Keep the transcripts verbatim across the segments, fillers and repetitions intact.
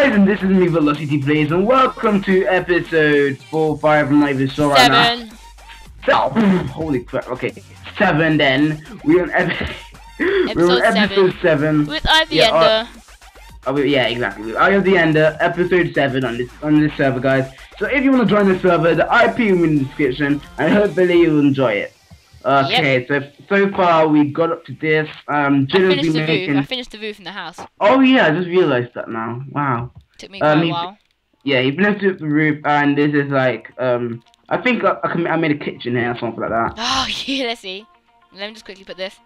guys, and this is me, Velocity Plays, and welcome to episode four, five, and like this. So right now, oh, holy crap! Okay, seven. Then we're on episode, we're on episode seven. seven with Ivy the Ender. Oh, yeah, exactly. Ivy the Ender, episode seven on this on this server, guys. So if you want to join the server, the I P will be in the description, and hopefully you'll enjoy it. Okay, yep. so so far we got up to this. Um, Jill I finished the making... roof. I finished the roof in the house. Oh yeah, I just realised that now. Wow. Took me um, quite a while. Yeah, he finished up the roof, and this is like um, I think I, I made a kitchen here or something like that. Oh yeah, let's see. Let me just quickly put this.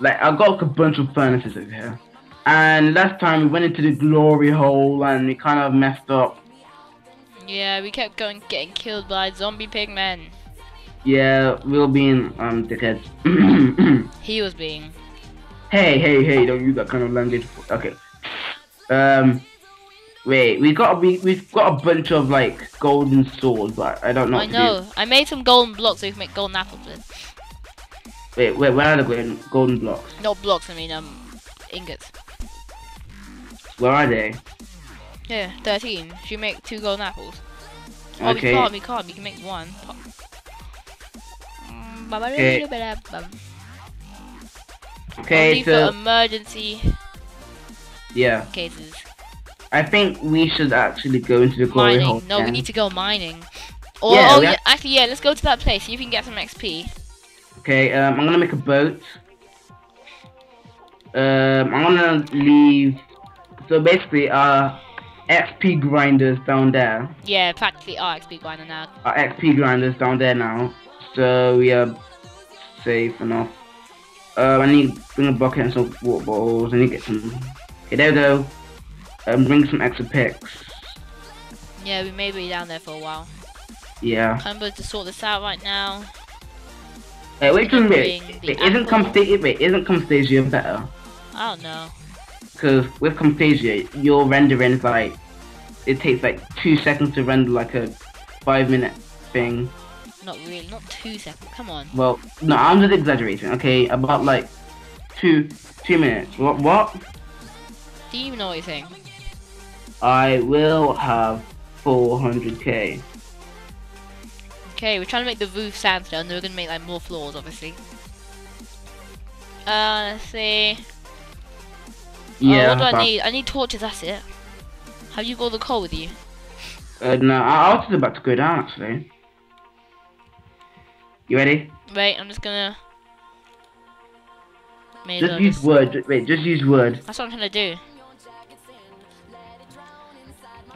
Like I got like, a bunch of furnaces over here, and last time we went into the glory hole and we kind of messed up. Yeah, we kept going getting killed by zombie pigmen. Yeah, we were being um dickheads. He was being. Hey, hey, hey! Don't use that kind of language. Okay. Um, wait. We got we we've got a bunch of like golden swords, but I don't know. I what know. To do. I made some golden blocks so we can make golden apples with. Wait, wait. Where are the golden golden blocks? Not blocks. I mean um, ingots. Where are they? Yeah, thirteen. Should you make two golden apples? Oh, okay. We can't. We can't. We can make one. Okay, okay so emergency yeah cases. I think we should actually go into the glory mining. hole. No, then. we need to go mining. Or yeah, oh, yeah, actually, yeah, let's go to that place. See if you can get some X P. Okay, um, I'm gonna make a boat. Um, I'm gonna leave. So basically, our X P grinders down there. Yeah, practically our X P grinder now. Our X P grinders down there now. So we are safe enough. Uh, I need to bring a bucket and some water bottles. I need to get some. Okay, there we go. Um, bring some extra picks. Yeah, we may be down there for a while. Yeah. I'm going to sort this out right now. Hey, wait a minute. Wait, isn't Camtasia? Wait, isn't Camtasia better? I don't know. Because with Camtasia, your rendering is like it takes like two seconds to render like a five-minute thing. Not really, not two seconds. Come on. Well, no, I'm just exaggerating. Okay, about like two, two minutes. What? What? Do you even know what you're saying? I will have four hundred K. Okay, we're trying to make the roof sandstone. And we're gonna make like more floors, obviously. Uh, let's see. Yeah. Oh, what do I need? I need torches. That's it. Have you got all the coal with you? Uh, no, I, I was just about to go down actually. You ready? Wait, I'm just gonna. Maybe just use wood. Wait, just use wood. That's what I'm gonna do.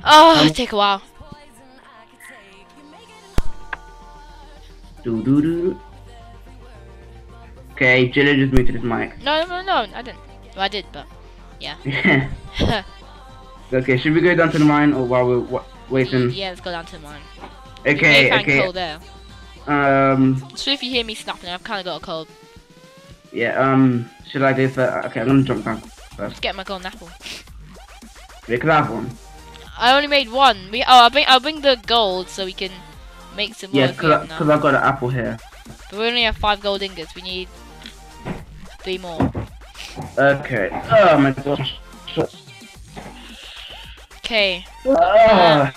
Oh, um, it'll take a while. Do do do. Okay, Jilly just moved to this mic. No, no, no, I didn't. Well, I did, but yeah. Okay, should we go down to the mine or while we're waiting? Yeah, let's go down to the mine. Okay, okay. Coal there. Um. So if you hear me snapping, I've kind of got a cold. Yeah. Um. Should I do that? Okay, I'm gonna jump down first. Get my golden apple. We could have one. I only made one. We. Oh, I'll bring. I'll bring the gold so we can make some yeah, more. Yeah, cause, cause I've got an apple here. But we only have five gold ingots. We need three more. Okay. Oh my gosh. Okay. Ah. Um,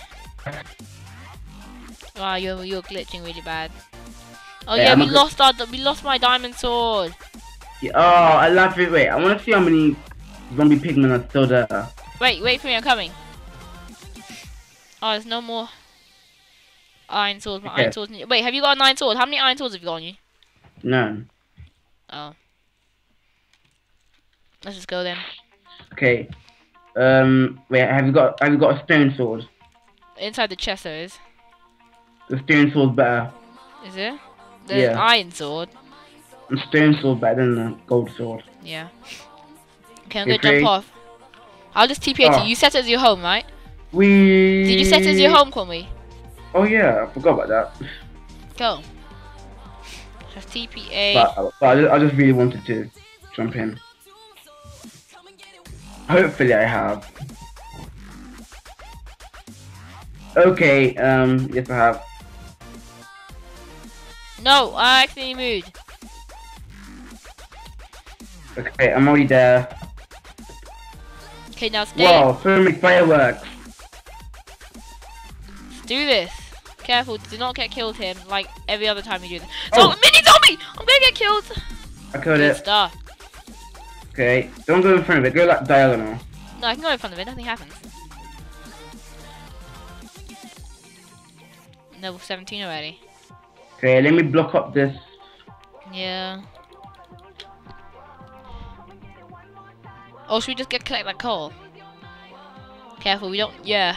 Wow, you're you're glitching really bad. Oh yeah, yeah we lost our we lost my diamond sword. Yeah, oh, I love it. Wait, I want to see how many zombie pigmen are still there. Wait, wait for me, I'm coming. Oh, there's no more iron swords. My okay. iron swords. Wait, have you got an iron sword? How many iron swords have you got on you? None. Oh. Let's just go then. Okay. Um. Wait, have you got have you got a stone sword? Inside the chest, there is. The stone sword's better. Is it? There's yeah. an iron sword. The stone sword's better than the gold sword. Yeah. Okay, I'm you gonna play? jump off. I'll just T P A oh. to you. You set it as your home, right? We. Did you set it as your home, Kwame? Oh yeah, I forgot about that. Go. Just T P A. But, but I, just, I just really wanted to jump in. Hopefully, I have. Okay. Um. Yes, I have. No, I actually moved. Okay, I'm already there. Okay, now stay. Whoa, filmic fireworks. Let's do this. Careful, do not get killed here, like every other time you do this. Oh, oh mini zombie! I'm gonna get killed! I killed Good it. Stuff. Okay, don't go in front of it, go like diagonal. No, I can go in front of it, nothing happens. Level seventeen already. Okay, let me block up this. Yeah. Or should we just get collect that coal? Careful, we don't. Yeah.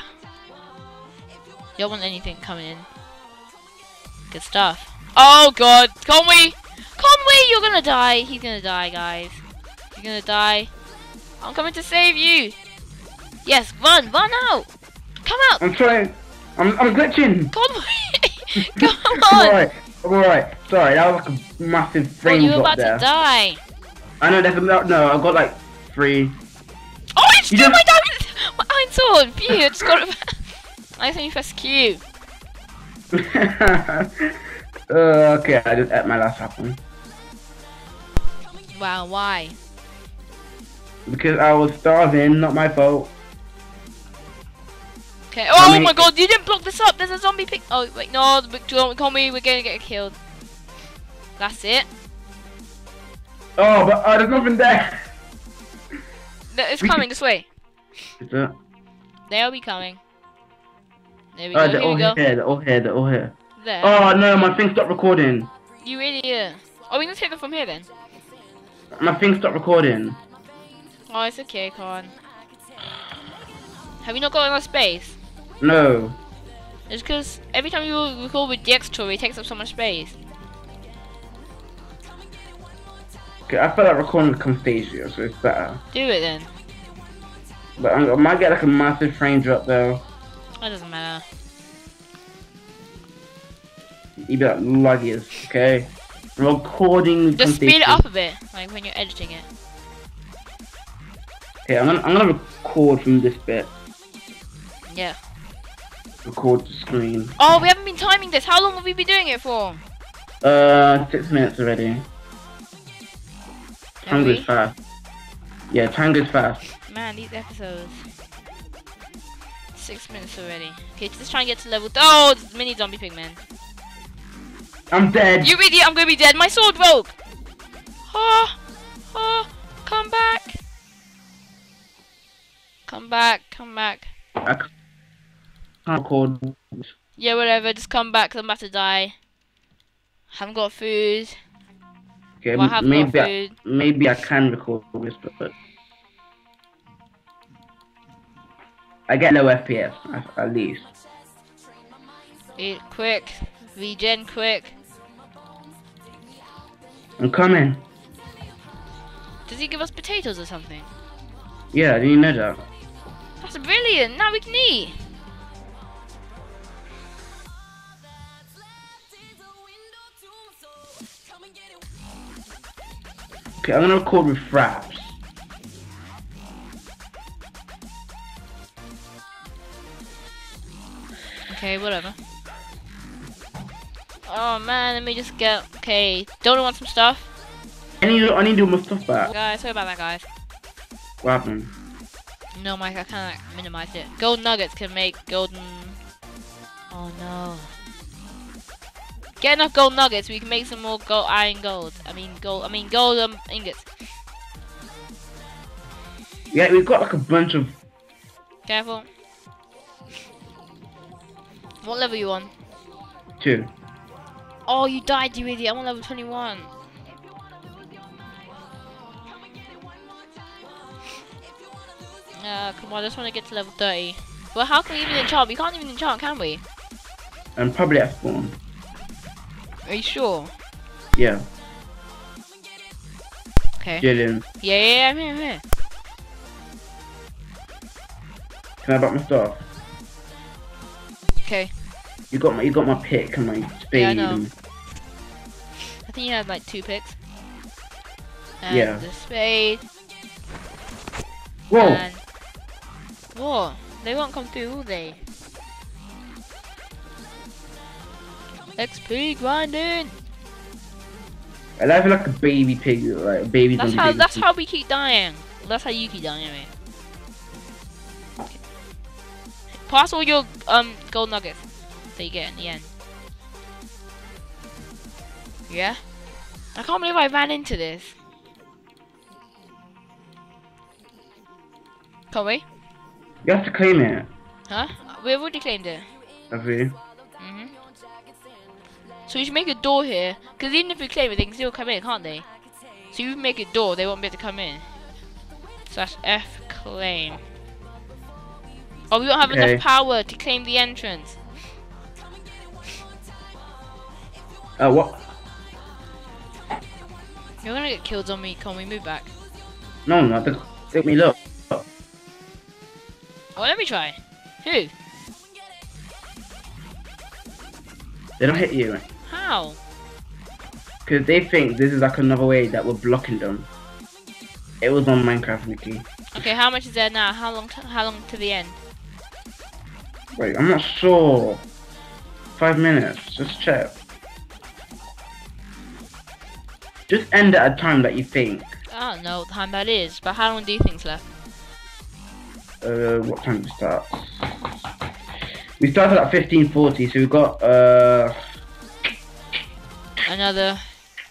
You don't want anything coming in. Good stuff. Oh god, Conway! Conway, you're gonna die. He's gonna die, guys. You're gonna die. I'm coming to save you. Yes, run, run out. Come out. I'm trying. I'm, I'm glitching. Conway, come on. I'm alright. I'm alright. Sorry, that was like a massive brain drop. Oh, you were about there. to die. I know. There's no. No, I've got like. Free. Oh, it's still my diamond! My iron sword! Phew, I just got it back. I think you press Q. uh, okay, I just ate my last apple. Wow, why? Because I was starving, not my fault. Okay, oh, oh my god, you didn't block this up! There's a zombie pick. Oh, wait, no, don't call me, we're gonna get killed. That's it. Oh, but uh, there's nothing there! It's coming this way. Is that? They'll be coming. There we go. Oh, they're all here. They're all here. They're all here. There. Oh no, my thing stopped recording. You idiot. Oh, we can take them from here then. My thing stopped recording. Oh, it's okay, Con. Have you not got enough space? No. It's because every time you record with Dxtory, it takes up so much space. Okay, I feel like recording with Camtasia, so it's better. Do it then. But I'm, I might get like a massive frame drop though. That doesn't matter. You'd be like laggy as, okay? Recording with Camtasia. Just speed it up a bit, like when you're editing it. Okay, I'm gonna, I'm gonna record from this bit. Yeah. Record the screen. Oh, we haven't been timing this. How long have we been doing it for? Uh, six minutes already. Time goes fast. Yeah, time goes fast. Man, these episodes. Six minutes already. Okay, just try and get to level. Oh, mini zombie pigman. I'm dead. You idiot! I'm gonna be dead. My sword broke. Oh, oh, come back. Come back. Come back. I can't record. Yeah, whatever. Just come back. I'm about to die. Haven't got food. Okay, well, maybe I, maybe I can record this, but I get no F P S at, at least. Eat quick, regen quick. I'm coming. Does he give us potatoes or something? Yeah, did you know that? That's brilliant. Now we can eat. Okay, I'm gonna record with Fraps. Okay, whatever. Oh man, let me just get. Okay, don't want some stuff. I need, I need to do my stuff back. Guys, sorry about that, guys. What happened? No, Mike, I kind of like, minimized it. Gold nuggets can make golden. Oh no. Get enough gold nuggets, we can make some more gold, iron gold. I mean gold, I mean golden um, ingots. Yeah, we've got like a bunch of... Careful. What level are you on? Two. Oh, you died, you idiot. I'm on level twenty-one. Uh, come on, I just want to get to level thirty. Well, how can we even enchant? We can't even enchant, can we? I'm probably at spawn. Are you sure? Yeah. Okay. Jillian. Yeah, yeah, yeah, I'm here, I'm here. Can I buy my stuff? Okay. You got my, you got my pick and my spade. Yeah, I know. And... I think you have like two picks. And yeah. The spade. Whoa. And... What? They won't come through, will they? X P grinding. And I feel like a baby pig, like a baby. That's how. That's pig. how we keep dying. That's how you keep dying, mate. possible your um gold nuggets that you get in the end. Yeah, I can't believe I ran into this. Can't we? You have to claim it. Huh? We already claimed it. Have we? Mhm. So you should make a door here, because even if you claim it, they can still come in, can't they? So you make a door, they won't be able to come in. Slash F claim. Oh, we don't have okay. enough power to claim the entrance. Uh, what? You're gonna get killed on me. Can we move back? No, no, don't let me look. Oh, let me try. Who? They don't hit you. How? Because they think this is like another way that we're blocking them. It was on Minecraft, Nikki. Okay, how much is there now? How long? T how long to the end? Wait, I'm not sure. Five minutes. Just check. Just end at a time that you think. I don't know what time that is, but how long do you think's left? Uh, what time do we start? We started at fifteen forty, so we've got uh... another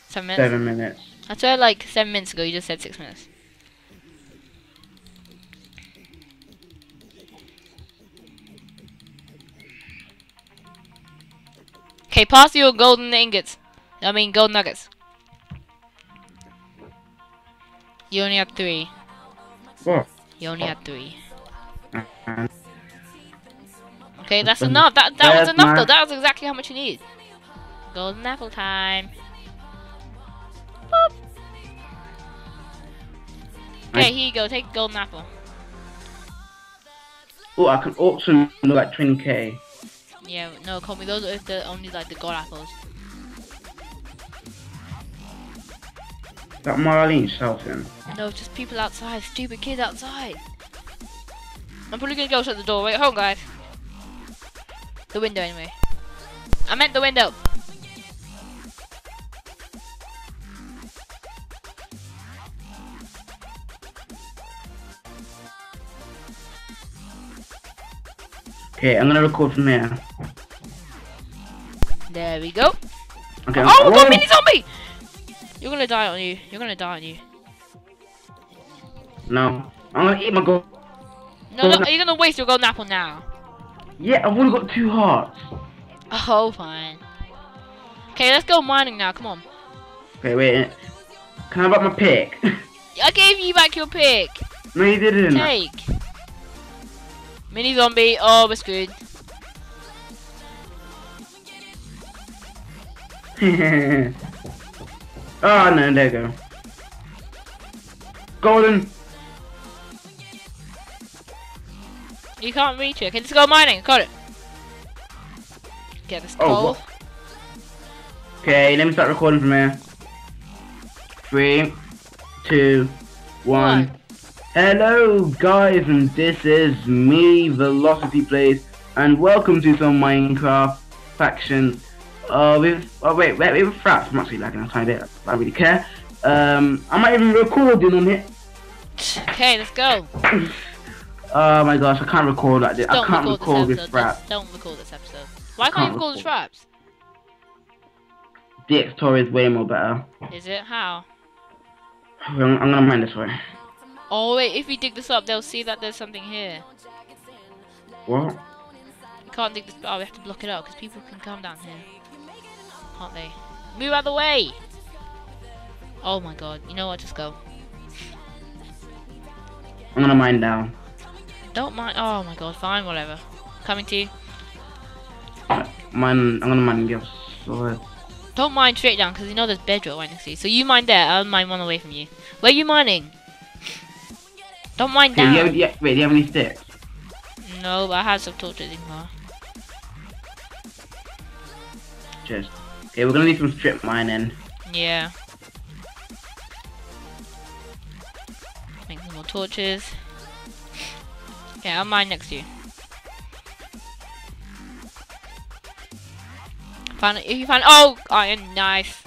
seven minutes? Seven minutes. I swear like seven minutes ago you just said six minutes. Okay, pass your golden ingots. I mean gold nuggets. You only have three. What? You only oh. have three. Okay, that's enough. That that There's was enough though. That was exactly how much you need. Golden apple time. Boop. Okay, here you go. Take a golden apple. Oh, I can auction like twenty K. Yeah, no, call me those if they're only like the gold apples. That Marlene's shouting. No, just people outside. Stupid kids outside. I'm probably gonna go shut the door. Wait, hold on, guys. The window, anyway. I meant the window. Okay, I'm gonna record from here. There we go. Okay. Oh, oh my God, mini zombie! You're gonna die on you. You're gonna die on you. No. I'm gonna eat my gold. No, no, you're gonna waste your golden apple now. Yeah, I've only got two hearts. Oh, fine. Okay, let's go mining now. Come on. Okay, wait. Can I have my pick? I gave you back your pick. No, you didn't. Take. Mini zombie. Oh, we're screwed. Oh no, there you go. Golden! You can't reach it. Okay, let's go mining. Got it. Get this coal. Oh, what? Okay, let me start recording from here. Three, two, one. one. Hello, guys, and this is me, Velocity Plays, and welcome to some Minecraft faction. Uh, with, oh wait, wait, with Fraps, I'm actually lagging a tiny bit, I don't really care. Um, I'm not even recording on it. Okay, let's go. Oh my gosh, I can't record like this. Don't I can't record with Fraps. Don't record this episode. Why can't you record with Fraps? Dxtory is way more better. Is it? How? I'm, I'm gonna mine this way. Oh wait, if you dig this up, they'll see that there's something here. What? You can't dig this up, oh, we have to block it up, because people can come down here. Aren't they? Move out of the way! Oh my God, you know what, just go. I'm gonna mine down. Don't mind, oh my God, fine, whatever. Coming to you. Mine, I'm gonna mine yours. Don't mine straight down, because you know there's bedrock right next to you. So you mine there, I'll mine one away from you. Where are you mining? Don't mine down. Do you have, do you, wait, do you have any sticks? No, but I have some torches in here. Cheers. Okay, we're gonna need some strip mining. Yeah. Make some more torches. Okay, I'll mine next to you. Find if you find oh iron, nice.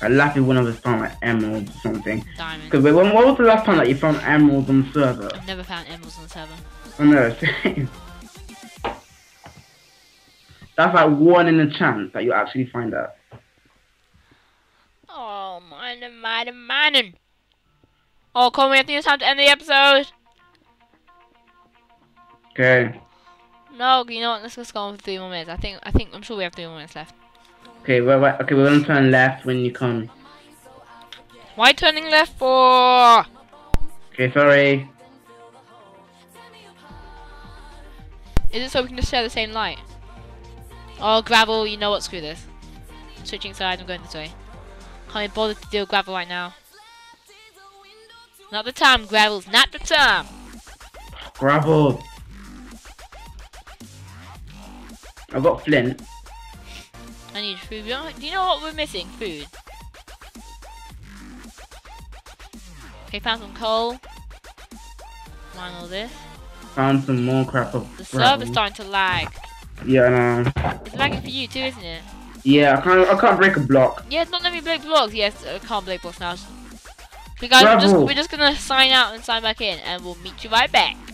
A lappy one of us found like emeralds or something. Diamonds. Because when what was the last time that you found emeralds on the server? I've never found emeralds on the server. I know, same. That's like one in a chance that you actually find out. Oh, mining, mining, mining. Oh, Colin, I think it's time to end the episode. Okay. No, you know what? Let's just go on for three more minutes. I think, I think, I'm sure we have three more minutes left. Okay, we're right, okay, we're gonna turn left when you come. Why turning left for? Okay, sorry. Is it so we can just share the same light? Oh, gravel. You know what? Screw this. I'm switching sides. I'm going this way. Can't be bothered to deal with gravel right now. Not the time, gravel's not the time. Gravel. I've got flint. I need food. Do you know what we're missing? Food. Okay, found some coal. Mine all this. Found some more crap. Of the server's starting to lag. Yeah, I know. It's lagging for you too, isn't it? Yeah, I can't. I can't break a block. Yeah, it's not letting me break blocks. Yes, I can't break blocks now. So guys, we're just, we're just gonna sign out and sign back in, and we'll meet you right back.